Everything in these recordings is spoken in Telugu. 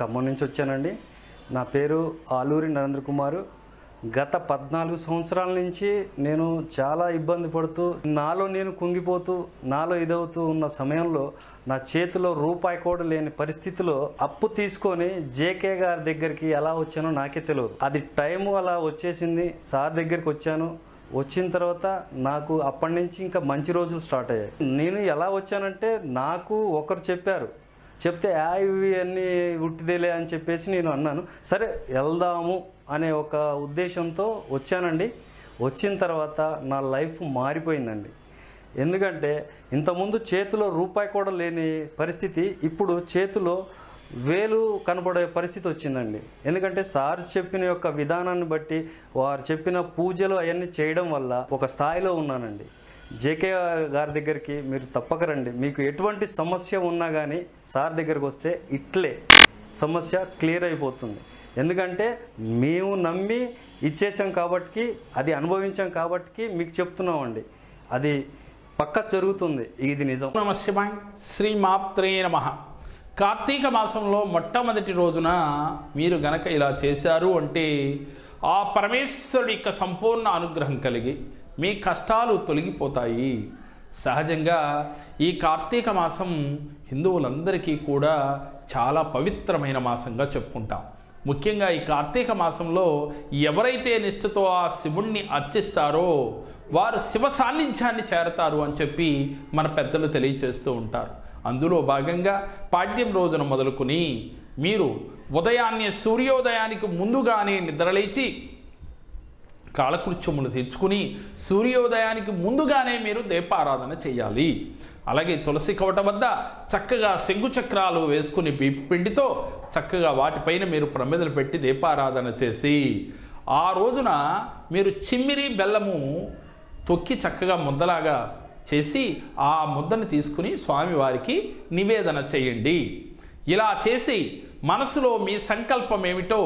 ఖమ్మం నుంచి వచ్చానండి. నా పేరు ఆలూరి నరేంద్ర కుమార్. గత 14 సంవత్సరాల నుంచి నేను చాలా ఇబ్బంది పడుతూ, నాలో నేను కుంగిపోతూ, నాలో ఇదవుతూ ఉన్న సమయంలో నా చేతిలో రూపాయి కూడా లేని పరిస్థితిలో అప్పు తీసుకొని జేకే గారి దగ్గరికి ఎలా వచ్చానో నాకే తెలియదు. అది టైము అలా వచ్చేసింది. సార్ దగ్గరికి వచ్చాను. వచ్చిన తర్వాత నాకు అప్పటి నుంచి ఇంకా మంచి రోజులు స్టార్ట్ అయ్యాయి. నేను ఎలా వచ్చానంటే, నాకు ఒకరు చెప్పారు, చెప్తే ఇవి అన్నీ ఉట్టిదేలే అని చెప్పేసి నేను అన్నాను, సరే వెళ్దాము అనే ఒక ఉద్దేశంతో వచ్చానండి. వచ్చిన తర్వాత నా లైఫ్ మారిపోయిందండి. ఎందుకంటే ఇంతకుముందు చేతిలో రూపాయి కూడా లేని పరిస్థితి ఇప్పుడు చేతిలో వేలు కనబడే పరిస్థితి వచ్చిందండి. ఎందుకంటే సార్ చెప్పిన యొక్క విధానాన్ని బట్టి, వారు చెప్పిన పూజలు అవన్నీ చేయడం వల్ల ఒక స్థాయిలో ఉన్నానండి. జేకే గారి దగ్గరికి మీరు తప్పక రండి. మీకు ఎటువంటి సమస్య ఉన్నా కానీ సార్ దగ్గరికి వస్తే ఇట్లే సమస్య క్లియర్ అయిపోతుంది. ఎందుకంటే మేము నమ్మి ఇచ్చేసాం కాబట్టి, అది అనుభవించాం కాబట్టి మీకు చెప్తున్నామండి, అది పక్క జరుగుతుంది, ఇది నిజం. నమస్కారం. శ్రీ మాత్రే నమః. కార్తీక మాసంలో మొట్టమొదటి రోజున మీరు గనక ఇలా చేశారు అంటే ఆ పరమేశ్వరుడి యొక్క సంపూర్ణ అనుగ్రహం కలిగి మీ కష్టాలు తొలగిపోతాయి. సహజంగా ఈ కార్తీక మాసం హిందువులందరికీ కూడా చాలా పవిత్రమైన మాసంగా చెప్పుకుంటాం. ముఖ్యంగా ఈ కార్తీక మాసంలో ఎవరైతే నిష్ఠతో ఆ శివుణ్ణి అర్చిస్తారో వారు శివ సాన్నిధ్యాన్ని చేరతారు అని చెప్పి మన పెద్దలు తెలియచేస్తూ ఉంటారు. అందులో భాగంగా పాడ్యం రోజున మొదలుకొని మీరు ఉదయాన్నే సూర్యోదయానికి ముందుగానే నిద్రలేచి కాలకృత్యములు తీర్చుకుని సూర్యోదయానికి ముందుగానే మీరు దీపారాధన చేయాలి. అలాగే తులసి కవట వద్ద చక్కగా శంకుచక్రాలు వేసుకుని బియ్యపు పిండితో చక్కగా వాటిపైన మీరు ప్రమిదలు పెట్టి దీపారాధన చేసి ఆ రోజున మీరు చిమ్మిరి బెల్లము తొక్కి చక్కగా ముద్దలాగా చేసి ఆ ముద్దను తీసుకుని స్వామివారికి నివేదన చేయండి. ఇలా చేసి మనసులో మీ సంకల్పం ఏమిటో,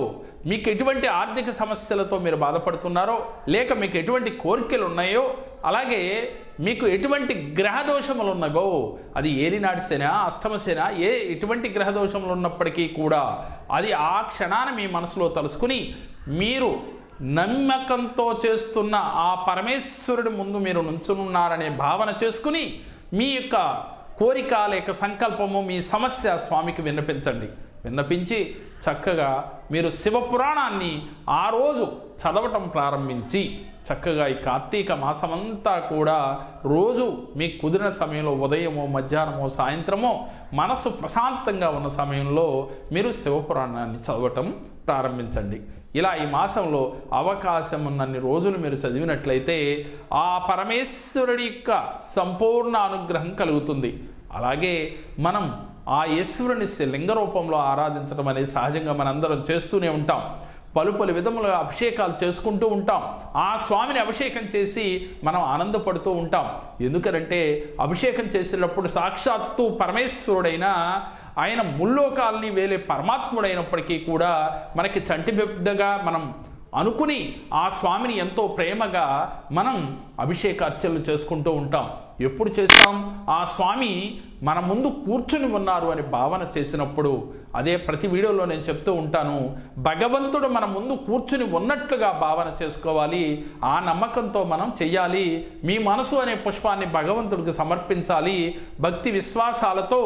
మీకు ఎటువంటి ఆర్థిక సమస్యలతో మీరు బాధపడుతున్నారో, లేక మీకు ఎటువంటి కోరికలు ఉన్నాయో, అలాగే మీకు ఎటువంటి గ్రహదోషములు ఉన్నాయో, అది ఏలినాటి సేన అష్టమసేన ఎటువంటి గ్రహదోషములు ఉన్నప్పటికీ కూడా అది ఆ క్షణాన మీ మనసులో తలుసుకుని మీరు నమ్మకంతో చేస్తున్న ఆ పరమేశ్వరుడి ముందు మీరు నుంచున్నారనే భావన చేసుకుని మీ యొక్క కోరిక లేక సంకల్పము, మీ సమస్య స్వామికి విన్నపించండి. విన్నపించి చక్కగా మీరు శివపురాణాన్ని ఆ రోజు చదవటం ప్రారంభించి చక్కగా ఈ కార్తీక మాసమంతా కూడా రోజు మీ కుదిరిన సమయంలో ఉదయమో మధ్యాహ్నమో సాయంత్రమో మనసు ప్రశాంతంగా ఉన్న సమయంలో మీరు శివపురాణాన్ని చదవటం ప్రారంభించండి. ఇలా ఈ మాసంలో అవకాశం ఉన్నన్ని రోజులు మీరు చదివినట్లయితే ఆ పరమేశ్వరుడి యొక్క సంపూర్ణ అనుగ్రహం కలుగుతుంది. అలాగే మనం ఆ ఈశ్వరుని లింగ రూపంలో ఆరాధించడం అనేది సహజంగా మనందరం చేస్తూనే ఉంటాం. పలుపలు విధములుగా అభిషేకాలు చేసుకుంటూ ఉంటాం. ఆ స్వామిని అభిషేకం చేసి మనం ఆనందపడుతూ ఉంటాం. ఎందుకనంటే అభిషేకం చేసేటప్పుడు సాక్షాత్తు పరమేశ్వరుడైన ఆయన ముల్లోకాల్ని వేలే పరమాత్ముడైనప్పటికీ కూడా మనకి చంటి బిడ్డగా మనం అనుకుని ఆ స్వామిని ఎంతో ప్రేమగా మనం అభిషేక అర్చనలు చేసుకుంటూ ఉంటాం. ఎప్పుడు చేస్తాం? ఆ స్వామి మన ముందు కూర్చుని ఉన్నారు అని భావన చేసినప్పుడు. అదే ప్రతి వీడియోలో నేను చెప్తూ ఉంటాను, భగవంతుడు మన ముందు కూర్చుని ఉన్నట్లుగా భావన చేసుకోవాలి. ఆ నమ్మకంతో మనం చెయ్యాలి. మీ మనసు అనే పుష్పాన్ని భగవంతుడికి సమర్పించాలి. భక్తి విశ్వాసాలతో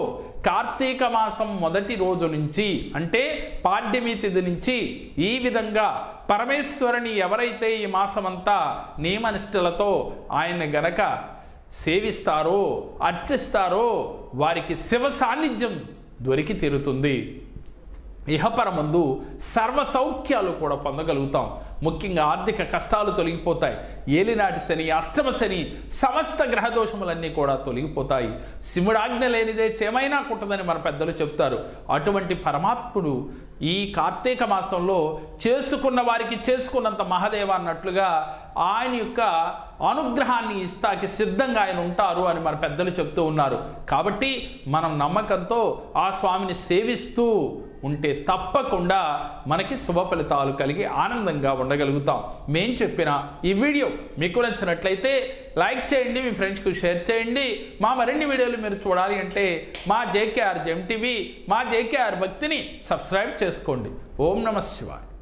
కార్తీక మాసం మొదటి రోజు నుంచి, అంటే పాడ్యమి తిథి నుంచి ఈ విధంగా పరమేశ్వరుని ఎవరైతే ఈ మాసమంతా నియమనిష్టలతో ఆయన గనక సేవిస్తారో, అర్చిస్తారో వారికి శివ సాన్నిధ్యం దొరికి తీరుతుంది. ఇహపరమందు సర్వసౌఖ్యాలు కూడా పొందగలుగుతాం. ముఖ్యంగా ఆర్థిక కష్టాలు తొలగిపోతాయి. ఏలినాటి శని, అష్టమ శని, సమస్త గ్రహదోషములన్నీ కూడా తొలగిపోతాయి. శివుడాజ్ఞ లేనిదే చేమైనా కుట్టదని మన పెద్దలు చెప్తారు. అటువంటి పరమాత్ముడు ఈ కార్తీక మాసంలో చేసుకున్న వారికి చేసుకున్నంత మహాదేవ అన్నట్లుగా ఆయన యొక్క అనుగ్రహాన్ని ఇస్తాకి సిద్ధంగా ఆయన ఉంటారు అని మన పెద్దలు చెప్తూ ఉన్నారు. కాబట్టి మనం నమ్మకంతో ఆ స్వామిని సేవిస్తూ ఉంటే తప్పకుండా మనకి శుభ ఫలితాలు కలిగి ఆనందంగా ఉండగలుగుతాం. నేను చెప్పిన ఈ వీడియో మీకు నచ్చినట్లయితే లైక్ చేయండి, మీ ఫ్రెండ్స్ కు షేర్ చేయండి. మా మరిన్ని వీడియోలు మీరు చూడాలి అంటే మా JKR JM TV, మా JKR భక్తిని సబ్స్క్రైబ్ చేసుకోండి. ఓం నమః శివాయ.